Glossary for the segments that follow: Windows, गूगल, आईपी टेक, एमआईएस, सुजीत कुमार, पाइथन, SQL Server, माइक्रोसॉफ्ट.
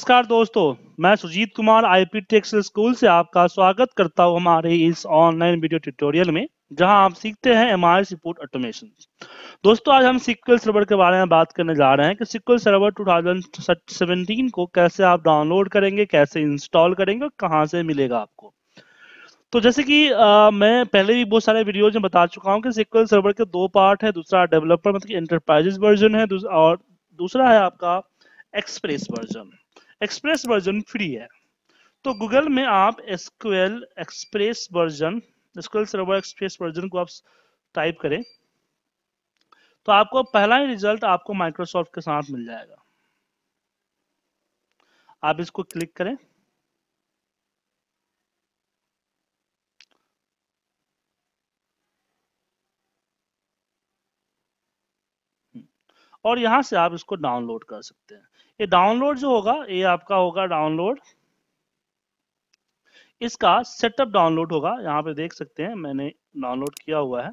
नमस्कार दोस्तों, मैं सुजीत कुमार आईपी टेक school से आपका स्वागत करता हूं हमारे इस ऑनलाइन वीडियो ट्यूटोरियल में, जहां आप सीखते हैं एमआईएस रिपोर्ट ऑटोमेशन। दोस्तों, आज हम SQL सर्वर के बारे में बात करने जा रहे हैं कि SQL सर्वर 2017 को कैसे आप डाउनलोड करेंगे, कैसे इंस्टॉल करेंगे और कहाँ से मिलेगा आपको। तो जैसे कि मैं पहले भी बहुत सारे वीडियोज में बता चुका हूँ कि SQL सर्वर के दो पार्ट है। दूसरा डेवलपर मतलब एंटरप्राइजेस वर्जन है और दूसरा है आपका express version. Express version free है, तो गूगल में आप SQL सर्वर एक्सप्रेस वर्जन को आप टाइप करें तो आपको पहला ही रिजल्ट आपको माइक्रोसॉफ्ट के साथ मिल जाएगा। आप इसको क्लिक करें और यहां से आप इसको डाउनलोड कर सकते हैं। ये डाउनलोड जो होगा ये आपका होगा डाउनलोड, इसका सेटअप डाउनलोड होगा। यहाँ पे देख सकते हैं मैंने डाउनलोड किया हुआ है।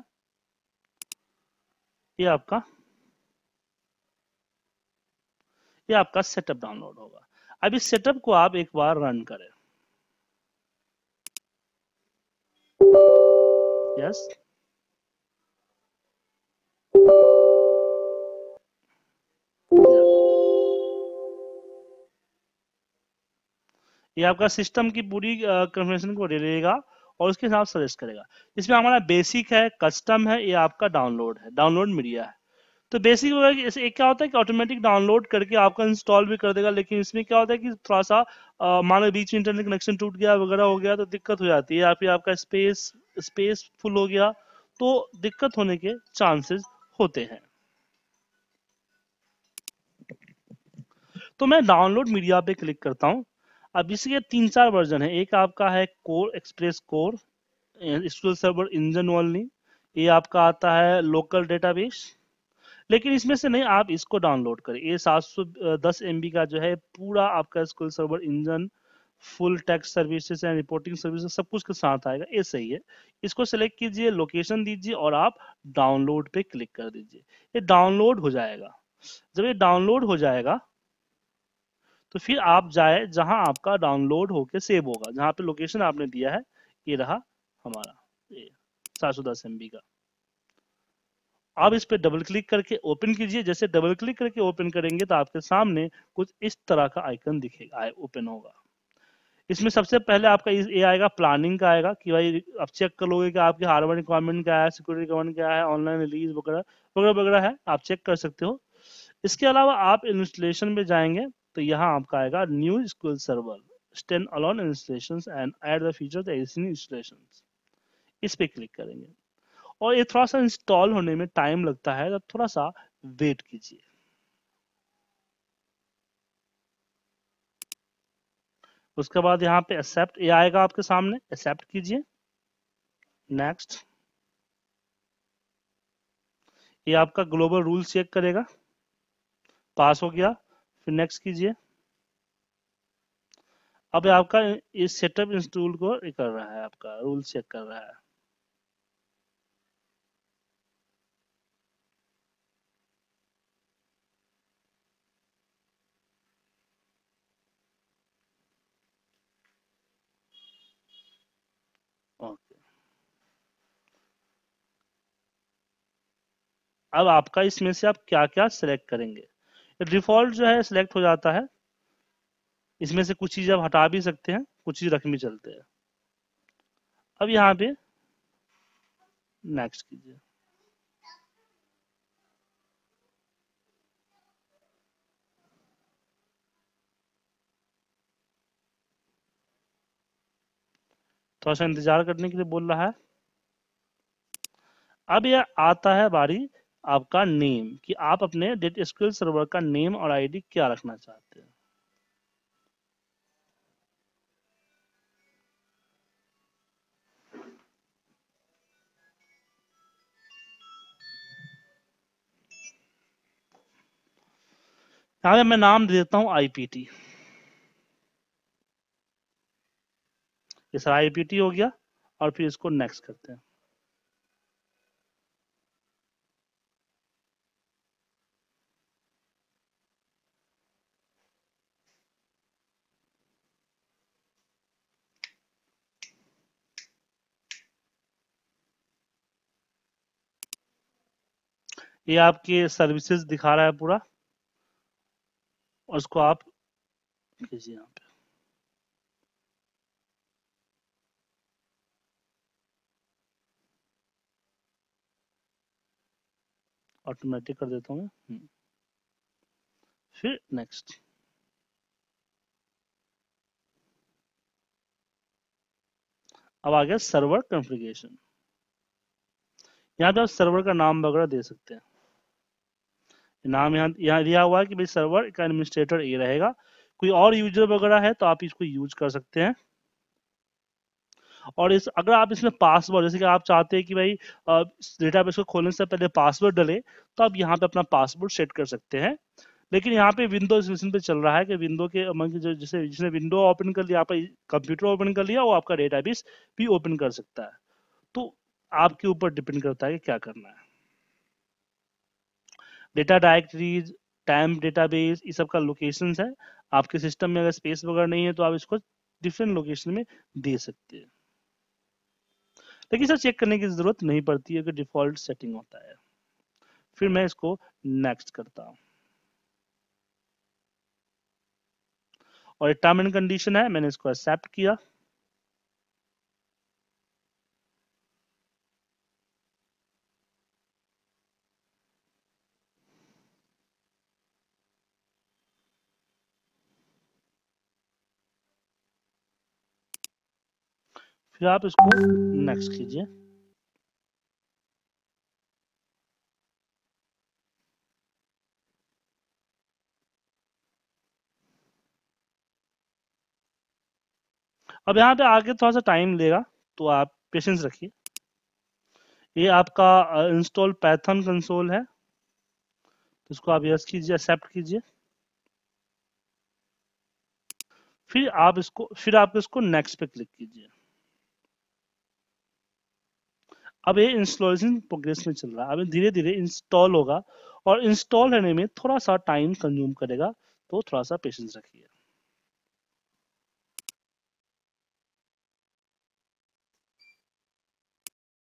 ये आपका सेटअप डाउनलोड होगा। अब इस सेटअप को आप एक बार रन करें। यस, ये आपका सिस्टम की पूरी कन्फर्मेशन को ले लेगा और उसके हिसाब से सजेस्ट करेगा। इसमें हमारा बेसिक है, कस्टम है, ये आपका डाउनलोड है, डाउनलोड मीडिया है। तो बेसिक वगैरह एक क्या होता है कि ऑटोमेटिक डाउनलोड करके आपका इंस्टॉल भी कर देगा, लेकिन इसमें क्या होता है कि थोड़ा सा मान लो बीच में इंटरनेट कनेक्शन टूट गया वगैरह हो गया तो दिक्कत हो जाती है, या फिर आपका स्पेस फुल हो गया तो दिक्कत होने के चांसेस होते हैं। तो मैं डाउनलोड मीडिया पे क्लिक करता हूँ। अब इसके 3-4 वर्जन है। एक आपका है core express core SQL server engine only, ये आपका आता है लोकल डेटाबेस, लेकिन इसमें से नहीं, आप इसको डाउनलोड करें। ये 710 MB का जो है पूरा आपका SQL server engine full text services and reporting services सब कुछ के साथ आएगा। ये सही है, इसको सेलेक्ट कीजिए, लोकेशन दीजिए और आप डाउनलोड पे क्लिक कर दीजिए। ये डाउनलोड हो जाएगा। जब ये डाउनलोड हो जाएगा तो फिर आप जाए जहां आपका डाउनलोड होके सेव होगा, जहां पे लोकेशन आपने दिया है। ये रहा हमारा 710 MB का। आप इस पे डबल क्लिक करके ओपन कीजिए। जैसे डबल क्लिक करके ओपन करेंगे तो आपके सामने कुछ इस तरह का आइकन दिखेगा, ओपन होगा। इसमें सबसे पहले आपका ये आएगा, प्लानिंग का आएगा कि भाई आप चेक कर लोगे कि आपके हार्डवेयर रिक्वायरमेंट क्या है, सिक्योरिटी रिक्वायरमेंट क्या है, ऑनलाइन रिलीज वगैरह वगैरह वगैरह है, आप चेक कर सकते हो। इसके अलावा आप इंस्टॉलेशन में जाएंगे तो यहाँ आपका आएगा new SQL server stand alone installations and add the features additional installations, इस पे क्लिक करेंगे। और ये थोड़ा सा इंस्टॉल होने में टाइम लगता है, तो थोड़ा सा वेट कीजिए। उसके बाद यहाँ पे एक्सेप्ट ये आएगा आपके सामने, एक्सेप्ट कीजिए, नेक्स्ट। ये आपका ग्लोबल रूल चेक करेगा, पास हो गया, फिर नेक्स्ट कीजिए। अब आपका इस सेटअप इंस्टॉल को कर रहा है, आपका रूल चेक कर रहा है। ओके, अब आपका इसमें से आप क्या क्या सिलेक्ट करेंगे। डिफॉल्ट जो है सिलेक्ट हो जाता है। इसमें से कुछ चीज आप हटा भी सकते हैं, कुछ चीज रख भी चलते हैं। अब यहाँ पे नेक्स्ट कीजिए। थोड़ा सा इंतजार करने के लिए बोल रहा है। अब यह आता है बारी आपका नेम, कि आप अपने SQL सर्वर का नेम और आईडी क्या रखना चाहते हैं। यहाँ पे मैं नाम दे देता हूं IPT। इस IPT हो गया और फिर इसको नेक्स्ट करते हैं। ये आपके सर्विसेज दिखा रहा है पूरा, और उसको आप कीजिए यहाँ पे। ऑटोमेटिक कर देता हूँ मैं, फिर नेक्स्ट। अब आ गया सर्वर कॉन्फ़िगरेशन। यहाँ पे आप सर्वर का नाम वगैरह दे सकते हैं। नाम यहाँ दिया हुआ है कि भाई सर्वर का एडमिनिस्ट्रेटर ये रहेगा। कोई और यूजर वगैरह है तो आप इसको यूज कर सकते हैं। और इस अगर आप इसमें पासवर्ड, जैसे कि आप चाहते हैं कि भाई डेटाबेस को खोलने से पहले पासवर्ड डले, तो आप यहाँ पे अपना पासवर्ड सेट कर सकते हैं। लेकिन यहाँ पे विंडोज मशीन पे चल रहा है कि विंडो के जिसने विंडो ओपन कर लिया, आपका कंप्यूटर ओपन कर लिया, वो आपका डेटाबेस भी ओपन कर सकता है। तो आपके ऊपर डिपेंड करता है कि क्या करना है। डेटा डायरेक्टरीज, टाइम डेटाबेस, ये सब का लोकेशंस है। आपके सिस्टम में अगर स्पेस वगैरह नहीं है तो आप इसको डिफरेंट लोकेशन में दे सकते हैं, लेकिन सर चेक करने की जरूरत नहीं पड़ती है कि डिफॉल्ट सेटिंग होता है। फिर मैं इसको नेक्स्ट करता हूँ, और टर्म एंड कंडीशन है, मैंने इसको एक्सेप्ट किया। फिर आप इसको नेक्स्ट कीजिए। अब यहाँ पे आगे थोड़ा सा टाइम लेगा, तो आप पेशेंस रखिए। ये आपका इंस्टॉल पाइथन कंसोल है, तो इसको आप यस कीजिए, एक्सेप्ट कीजिए। फिर आप इसको नेक्स्ट पे क्लिक कीजिए। अब ये इंस्टॉलेशन प्रोग्रेस में चल रहा है। अब धीरे धीरे इंस्टॉल होगा, और इंस्टॉल होने में थोड़ा सा टाइम कंज्यूम करेगा, तो थोड़ा सा पेशेंस रखिए।